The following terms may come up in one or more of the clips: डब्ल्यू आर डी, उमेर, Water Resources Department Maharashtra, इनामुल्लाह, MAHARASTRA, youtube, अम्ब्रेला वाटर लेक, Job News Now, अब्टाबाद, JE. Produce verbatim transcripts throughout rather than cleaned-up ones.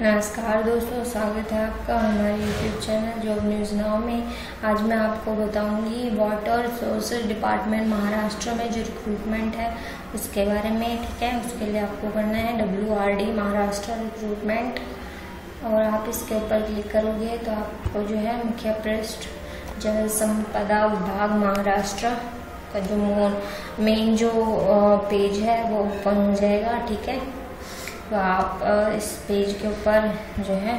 नमस्कार दोस्तों, स्वागत है आपका हमारे YouTube channel job news now में। आज मैं आपको बताऊंगी वाटर रिसोर्सेज डिपार्टमेंट महाराष्ट्र में जो रिक्रूटमेंट है उसके बारे में, ठीक है। उसके लिए आपको करना है डब्ल्यू आर डी Maharashtra recruitment, और आप इसके ऊपर क्लिक करोगे तो आपको जो है मुख्य पृष्ठ जल संपदा विभाग महाराष्ट्र का जो मेन जो पेज है वो ओपन हो जाएगा, ठीक है। तो आप इस पेज के ऊपर जो है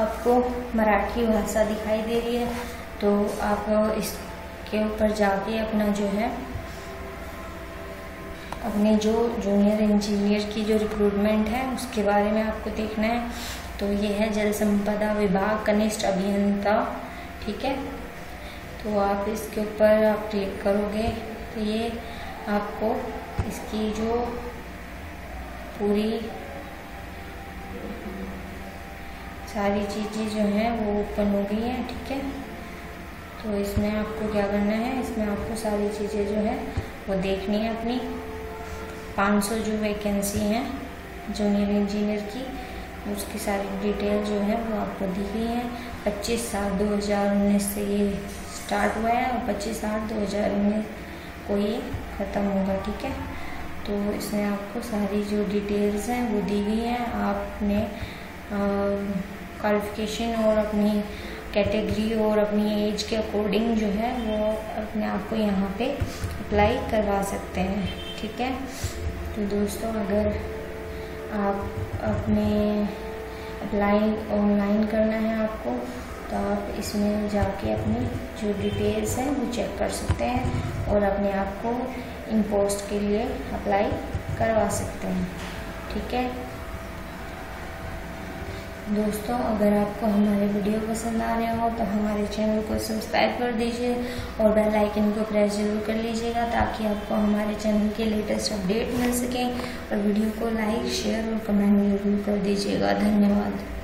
आपको मराठी भाषा दिखाई दे रही है, तो आप इसके ऊपर जाके अपना जो है अपने जो जूनियर इंजीनियर की जो रिक्रूटमेंट है उसके बारे में आपको देखना है। तो ये है जल संपदा विभाग कनिष्ठ अभियंता, ठीक है। तो आप इसके ऊपर आप क्लिक करोगे तो ये आपको इसकी जो पूरी सारी चीज़ें जो हैं वो ओपन हो गई हैं, ठीक है। तो इसमें आपको क्या करना है, इसमें आपको सारी चीज़ें जो है वो देखनी है अपनी। पाँच सौ जो वैकेंसी हैं जूनियर इंजीनियर की, उसकी सारी डिटेल जो है वो आपको दी गई है। पच्चीस सात दो हज़ार उन्नीस से ये स्टार्ट हुआ है और पच्चीस सात दो हज़ार उन्नीस को ये ख़त्म होगा, ठीक है। तो इसमें आपको सारी जो डिटेल्स हैं वो दी गई हैं। आपने क्वालिफिकेशन और अपनी कैटेगरी और अपनी एज के अकॉर्डिंग जो है वो अपने आप को यहाँ पे अप्लाई करवा सकते हैं, ठीक है। तो दोस्तों, अगर आप अपने अप्लाई ऑनलाइन करना है आपको तो आप इसमें जाके अपनी जो डिटेल्स हैं वो चेक कर सकते हैं और अपने आप को इन पोस्ट के लिए अप्लाई करवा सकते हैं, ठीक है। दोस्तों, अगर आपको हमारे वीडियो पसंद आ रहे हो तो हमारे चैनल को सब्सक्राइब कर दीजिए और बेल आइकन को प्रेस जरूर कर लीजिएगा ताकि आपको हमारे चैनल के लेटेस्ट अपडेट मिल सके। और वीडियो को लाइक, शेयर और कमेंट जरूर कर दीजिएगा। धन्यवाद।